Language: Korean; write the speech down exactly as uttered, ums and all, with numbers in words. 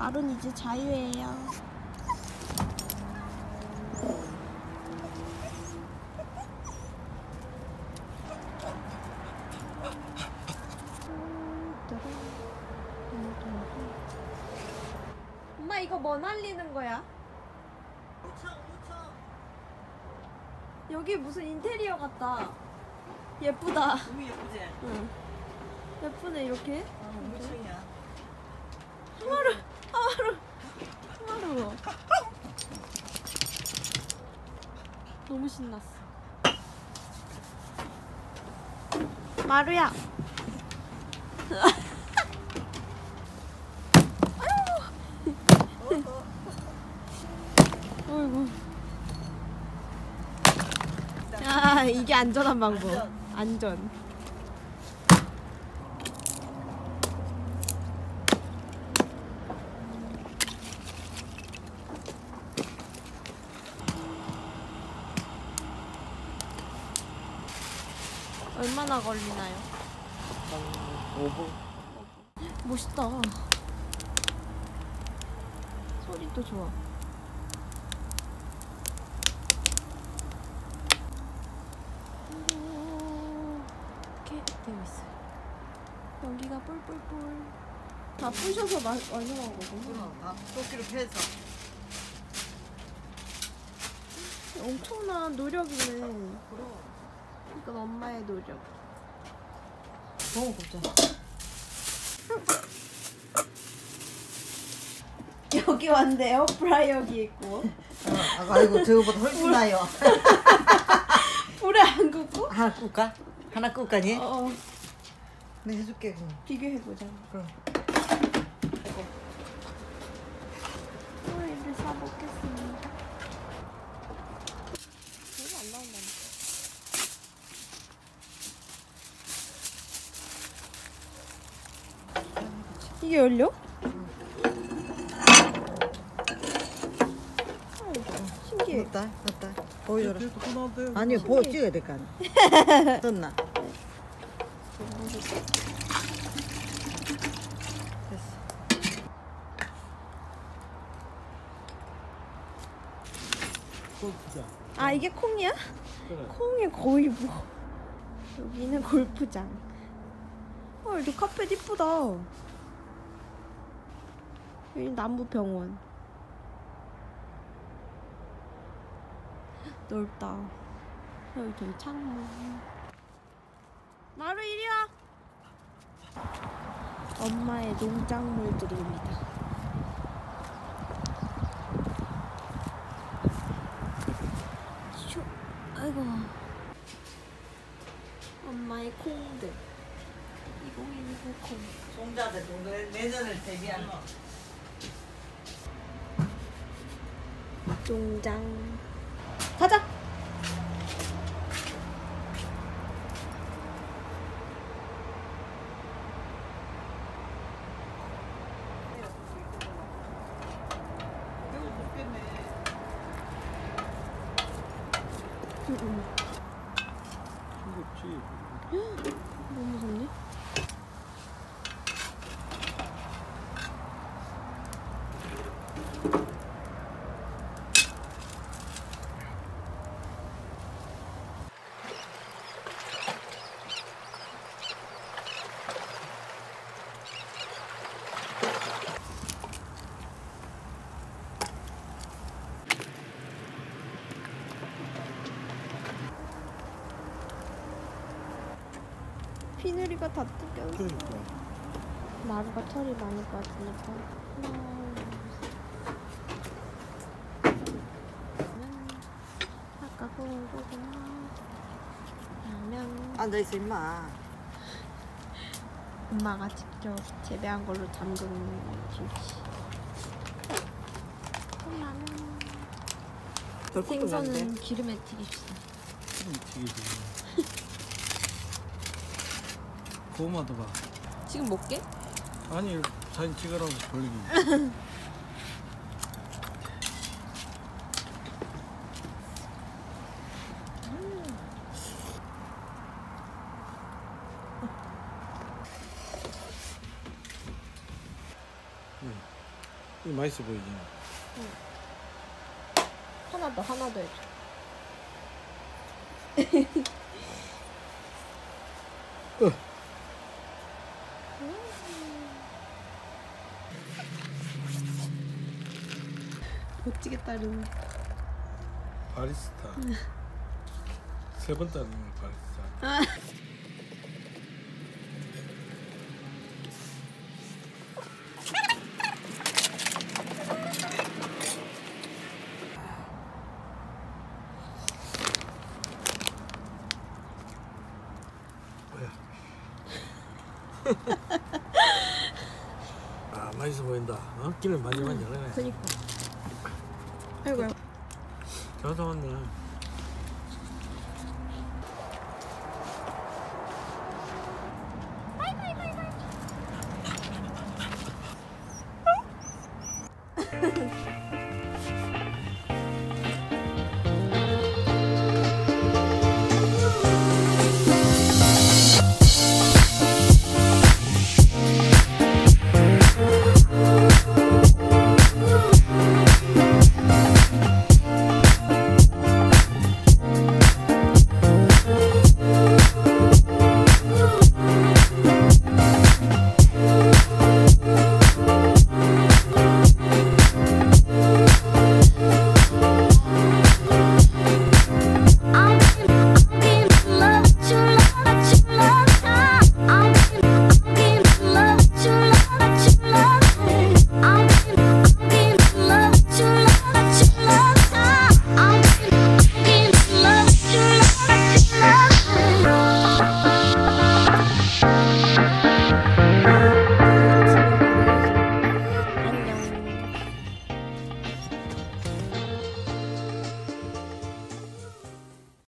말은 이제 자유예요. 엄마 이거 뭐 날리는 거야? 여기 무슨 인테리어 같다. 예쁘다. 너무 예쁘지? 응. 예쁘네 이렇게. 어, 몇 층이야? 하마루, 하마루, 하마루. 너무 신났어. 마루야. 아, 이게 안전한 방법. 안전. 얼마나 걸리나요? 오 분. 멋있다. 소리도 좋아. 여기가 뿔뿔뿔 다 부셔서 맛 얼려놓은 거구나. 다 도끼로 패서 엄청난 노력이네. 그건 엄마의 노력. 먹어보자. 여기 왔는데 에어프라이어기 있고. 아, 아이고 저거보다 훨씬 나요. 불에 안 굽고? 하나 굽까? 하나 굽까니? 어. 네, 해줄게. 그럼 비교해보자. 그럼 오이를 사먹겠습니다. 별로 안 나온다니까. 이게 열려? 응. 아, 신기해. 맞다 맞다 보여줘라. 아니 보 찍어야 될까. 떴나? 아 이게 콩이야? 그래. 콩이 거의 뭐. 여기는 골프장. 어 여기 카펫 이쁘다. 여기 남부병원. 넓다. 여기 저기 창문. 마루 이리 와. 엄마의 농작물들입니다. 아이고 엄마의 콩들. 이공일구 콩. 종자들 동네 내년을 대비하는 농장. 가자. 무섭지? 너무 무섭네? 피누리가 다 뜯겨서. 그러니까. 마루가 털이 많을 것 같으니까. 아까 구운 고구마. 라면. 앉아있어 임마. 엄마가 직접 재배한 걸로 담근 김치. 콩라면. 생선은 기름에 튀깁시다. 기름에 튀기지. 고구마도 봐. 지금 먹게? 아니 사진 찍으라고 돌리기. 음. 음. 이 맛있어 보이지? 응. 하나 더, 하나 더 해줘. 응. 못 찍겠다, 룸. 바리스타. 응. 세 번 따는 바리스타. 아, 맛있어 보인다. 어? 김을 많이 많이 열어야 돼. 그니까. 아이고. 잘 사왔네.